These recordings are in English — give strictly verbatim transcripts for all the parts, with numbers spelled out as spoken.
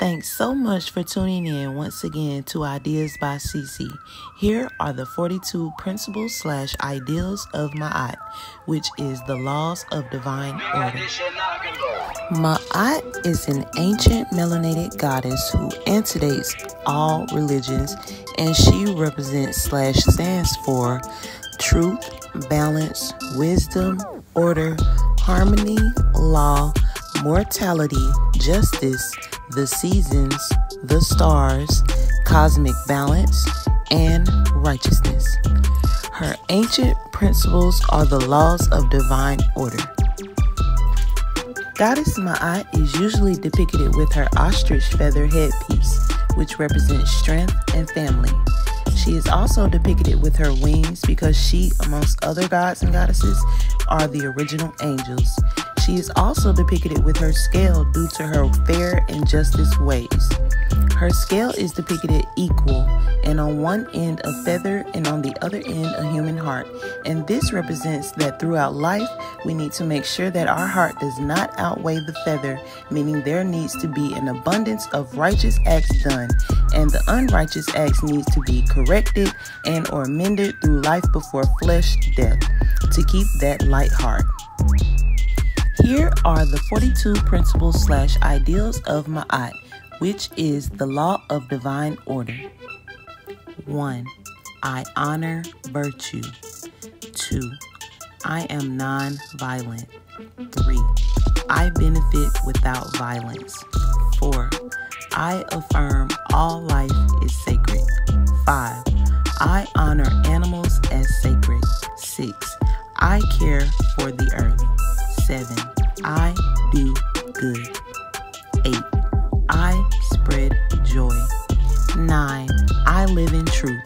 Thanks so much for tuning in once again to Ideas by Cece. Here are the forty-two principles slash ideals of Ma'at, which is the laws of divine order. Ma'at is an ancient melanated goddess who antedates all religions, and she represents slash stands for truth, balance, wisdom, order, harmony, law, mortality, justice, the seasons, the stars, cosmic balance, and righteousness. Her ancient principles are the laws of divine order. Goddess Ma'at is usually depicted with her ostrich feather headpiece, which represents strength and family. She is also depicted with her wings because she, amongst other gods and goddesses, are the original angels. She is also depicted with her scale due to her fair and justice ways. Her scale is depicted equal, and on one end a feather and on the other end a human heart. And this represents that throughout life, we need to make sure that our heart does not outweigh the feather, meaning there needs to be an abundance of righteous acts done, and the unrighteous acts needs to be corrected and or mended through life before flesh death, to keep that light heart. Here are the forty-two principles slash ideals of Ma'at, which is the law of divine order. one. I honor virtue. two. I am non-violent. three. I benefit without violence. four. I affirm all life is sacred. five. I honor animals as sacred. six. I care for the earth. seven. I do good. eight. I spread joy. nine. I live in truth.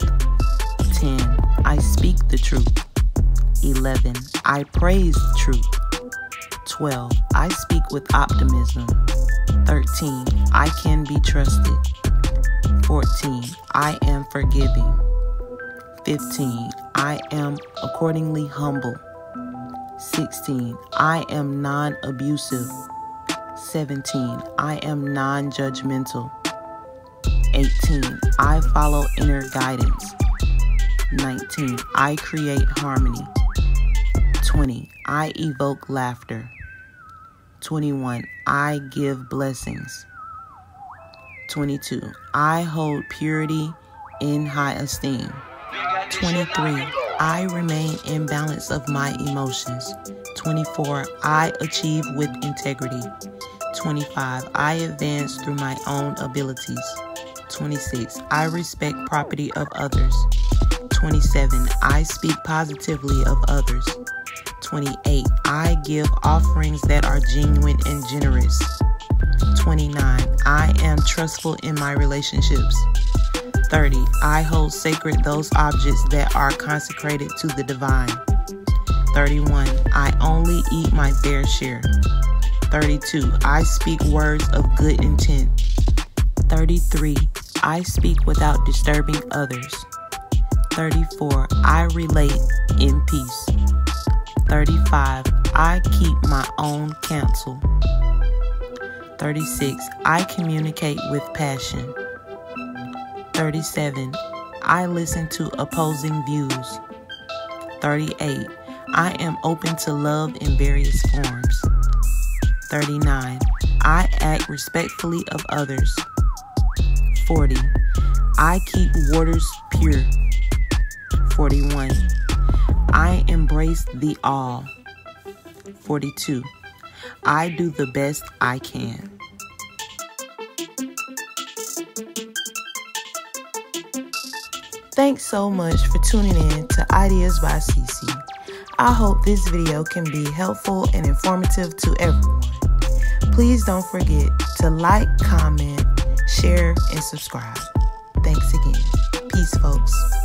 ten. I speak the truth. eleven. I praise the truth. twelve. I speak with optimism. thirteen. I can be trusted. fourteen. I am forgiving. fifteen. I am accordingly humble. sixteen. I am non-abusive. seventeen. I am non-judgmental. eighteen. I follow inner guidance. nineteen. I create harmony. twenty. I evoke laughter. twenty-one. I give blessings. twenty-two. I hold purity in high esteem. twenty-three. I remain in balance of my emotions. twenty-four. I achieve with integrity. twenty-five. I advance through my own abilities. twenty-six. I respect property of others. twenty-seven. I speak positively of others. twenty-eight. I give offerings that are genuine and generous. twenty-nine. I am trustful in my relationships. thirty. I hold sacred those objects that are consecrated to the divine. thirty-one. I only eat my fair share. thirty-two. I speak words of good intent. thirty-three. I speak without disturbing others. thirty-four. I relate in peace. thirty-five. I keep my own counsel. thirty-six. I communicate with passion. thirty-seven. I listen to opposing views. thirty-eight. I am open to love in various forms. thirty-nine. I act respectfully of others. forty. I keep waters pure. forty-one. I embrace the all. forty-two. I do the best I can. Thanks so much for tuning in to Ideas by Cece. I hope this video can be helpful and informative to everyone. Please don't forget to like, comment, share, and subscribe. Thanks again. Peace, folks.